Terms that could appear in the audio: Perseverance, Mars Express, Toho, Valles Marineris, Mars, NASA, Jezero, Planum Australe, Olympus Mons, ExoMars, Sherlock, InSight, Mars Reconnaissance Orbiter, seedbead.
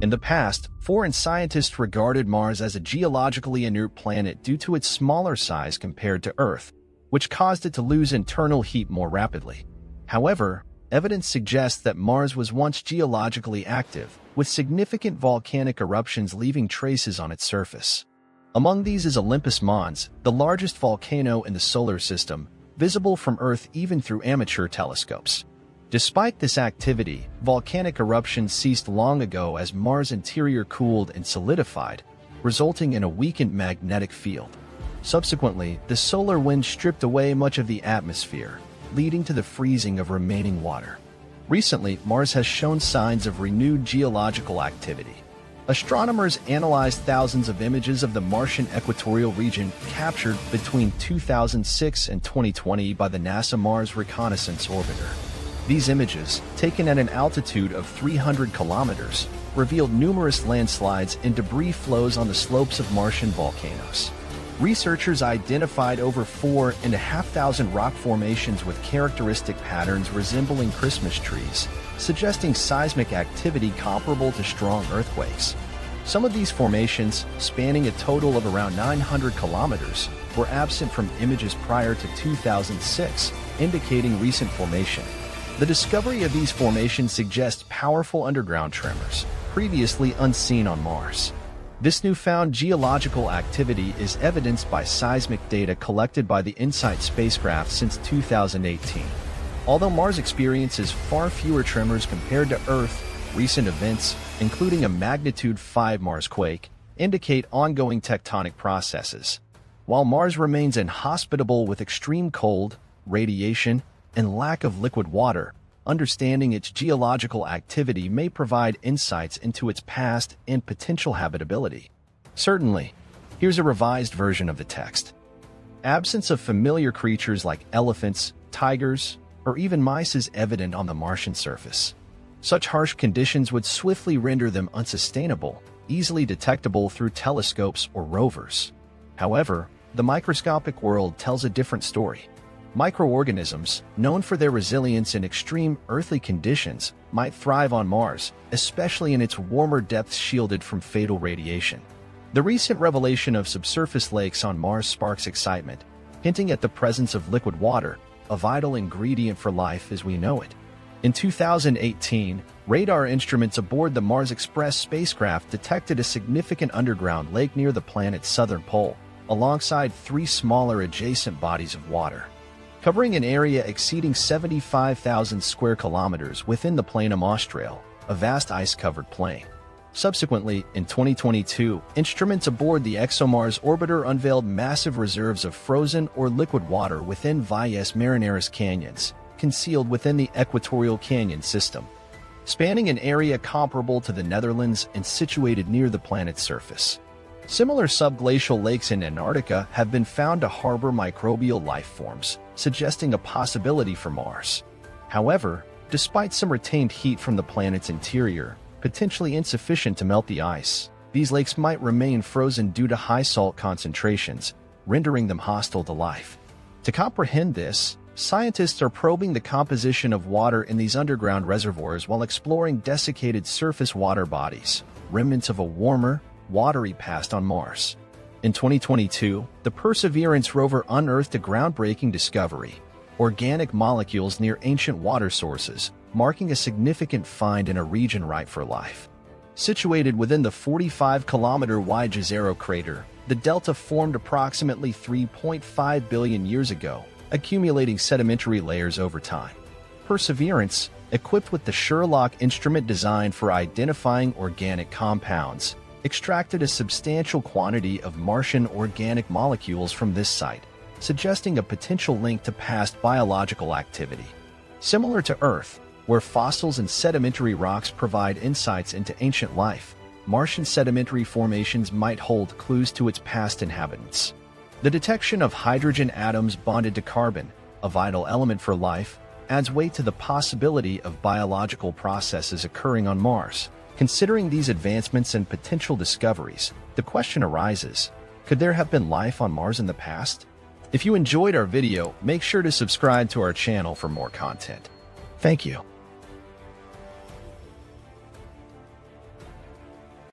In the past, foreign scientists regarded Mars as a geologically inert planet due to its smaller size compared to Earth, which caused it to lose internal heat more rapidly. However, evidence suggests that Mars was once geologically active, with significant volcanic eruptions leaving traces on its surface. Among these is Olympus Mons, the largest volcano in the solar system, visible from Earth even through amateur telescopes. Despite this activity, volcanic eruptions ceased long ago as Mars' interior cooled and solidified, resulting in a weakened magnetic field. Subsequently, the solar wind stripped away much of the atmosphere, leading to the freezing of remaining water. Recently, Mars has shown signs of renewed geological activity. Astronomers analyzed thousands of images of the Martian equatorial region captured between 2006 and 2020 by the NASA Mars Reconnaissance Orbiter. These images, taken at an altitude of 300 kilometers, revealed numerous landslides and debris flows on the slopes of Martian volcanoes. Researchers identified over 4,500 rock formations with characteristic patterns resembling Christmas trees, suggesting seismic activity comparable to strong earthquakes. Some of these formations, spanning a total of around 900 kilometers, were absent from images prior to 2006, indicating recent formation. The discovery of these formations suggests powerful underground tremors, previously unseen on Mars. This newfound geological activity is evidenced by seismic data collected by the InSight spacecraft since 2018. Although Mars experiences far fewer tremors compared to Earth, recent events, including a magnitude 5 Mars quake, indicate ongoing tectonic processes. While Mars remains inhospitable with extreme cold, radiation, and lack of liquid water, understanding its geological activity may provide insights into its past and potential habitability. Certainly, here's a revised version of the text. Absence of familiar creatures like elephants, tigers, or even mice is evident on the Martian surface. Such harsh conditions would swiftly render them unsustainable, easily detectable through telescopes or rovers. However, the microscopic world tells a different story. Microorganisms, known for their resilience in extreme earthly conditions, might thrive on Mars, especially in its warmer depths shielded from fatal radiation. The recent revelation of subsurface lakes on Mars sparks excitement, hinting at the presence of liquid water, a vital ingredient for life as we know it. In 2018, radar instruments aboard the Mars Express spacecraft detected a significant underground lake near the planet's southern pole, alongside 3 smaller adjacent bodies of water, covering an area exceeding 75,000 square kilometers within the Planum Australe, a vast ice-covered plain. Subsequently, in 2022, instruments aboard the ExoMars orbiter unveiled massive reserves of frozen or liquid water within Valles Marineris canyons, concealed within the equatorial canyon system, spanning an area comparable to the Netherlands and situated near the planet's surface. Similar subglacial lakes in Antarctica have been found to harbor microbial life forms, suggesting a possibility for Mars. However, despite some retained heat from the planet's interior, potentially insufficient to melt the ice, these lakes might remain frozen due to high salt concentrations, rendering them hostile to life. To comprehend this, scientists are probing the composition of water in these underground reservoirs while exploring desiccated surface water bodies, remnants of a warmer, watery past on Mars. In 2022, the Perseverance rover unearthed a groundbreaking discovery, organic molecules near ancient water sources, marking a significant find in a region ripe for life. Situated within the 45-kilometer-wide Jezero crater, the delta formed approximately 3.5 billion years ago, accumulating sedimentary layers over time. Perseverance, equipped with the Sherlock instrument designed for identifying organic compounds, extracted a substantial quantity of Martian organic molecules from this site, suggesting a potential link to past biological activity. Similar to Earth, where fossils and sedimentary rocks provide insights into ancient life, Martian sedimentary formations might hold clues to its past inhabitants. The detection of hydrogen atoms bonded to carbon, a vital element for life, adds weight to the possibility of biological processes occurring on Mars. Considering these advancements and potential discoveries, the question arises, could there have been life on Mars in the past? If you enjoyed our video, make sure to subscribe to our channel for more content. Thank you.